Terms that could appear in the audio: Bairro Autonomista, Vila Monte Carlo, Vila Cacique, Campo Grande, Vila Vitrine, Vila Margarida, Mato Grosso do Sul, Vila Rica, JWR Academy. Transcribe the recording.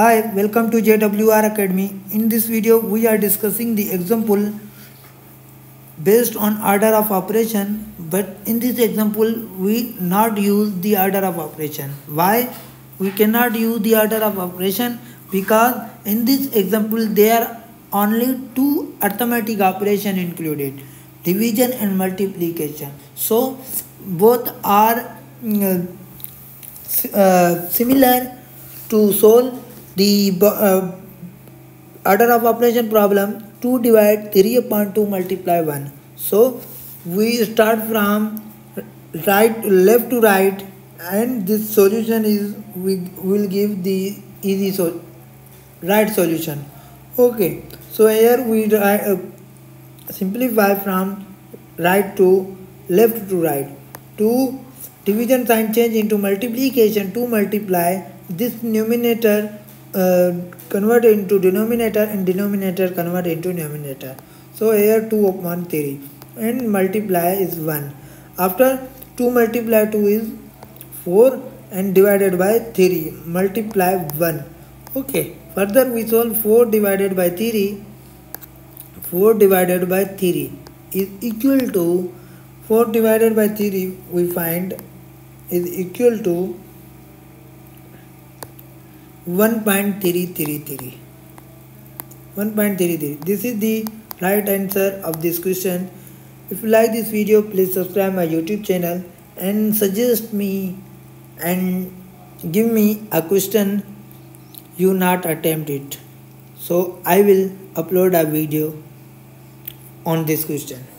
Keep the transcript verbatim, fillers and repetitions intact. Hi, welcome to J W R Academy. In this video, we are discussing the example based on order of operation. But in this example, we not use the order of operation. Why? We cannot use the order of operation because in this example, there are only two arithmetic operations included, division and multiplication. So, both are uh, similar to solve the uh, order of operation problem two divide three upon two multiply one. So we start from right left to right, and this solution is we will give the easy so right solution. Okay, so here we uh, simplify from right to left to right. Two division sign change into multiplication to multiply this numerator. Uh, convert into denominator and denominator convert into numerator. So here two upon three and multiply is one. After two multiply two is four and divided by three multiply one. Okay, further we solve four divided by three. four divided by three is equal to four divided by three we find is equal to one point three three three. one point three three. This is the right answer of this question. If you like this video, please subscribe my YouTube channel and suggest me and give me a question you not attempt it. So I will upload a video on this question.